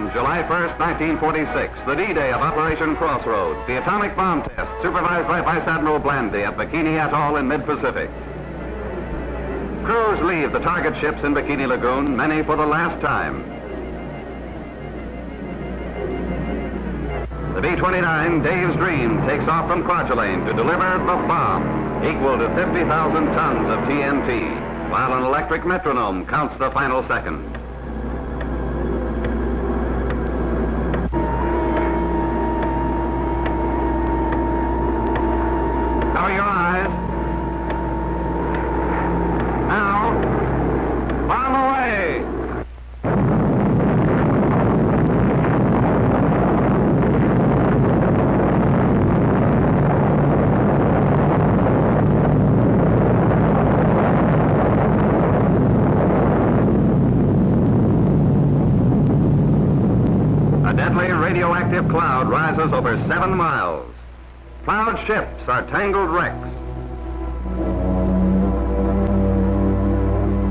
On July 1st, 1946, the D-Day of Operation Crossroads, the atomic bomb test supervised by Vice Admiral Blandy at Bikini Atoll in mid-Pacific. Crews leave the target ships in Bikini Lagoon, many for the last time. The B-29 Dave's Dream takes off from Kwajalein to deliver the bomb, equal to 50,000 tons of TNT, while an electric metronome counts the final second. Radioactive cloud rises over 7 miles. Cloud ships are tangled wrecks.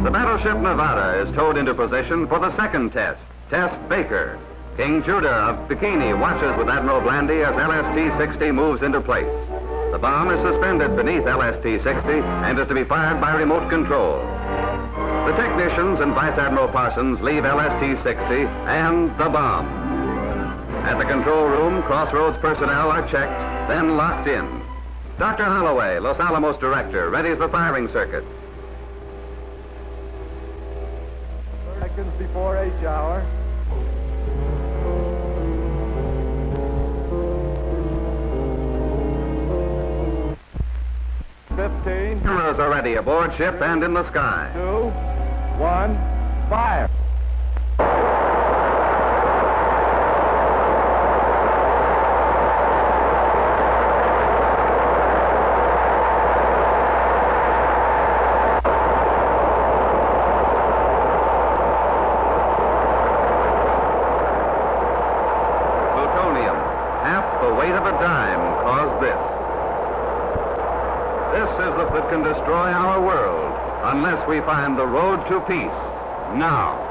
The battleship Nevada is towed into position for the second test, Test Baker. King Judah of Bikini watches with Admiral Blandy as LST-60 moves into place. The bomb is suspended beneath LST-60 and is to be fired by remote control. The technicians and Vice Admiral Parsons leave LST-60 and the bomb. At the control room, Crossroads personnel are checked, then locked in. Dr. Holloway, Los Alamos director, readies the firing circuit. 30 seconds before H hour. Cameras are ready aboard ship and in the sky. 2, 1, fire. Can destroy our world unless we find the road to peace now.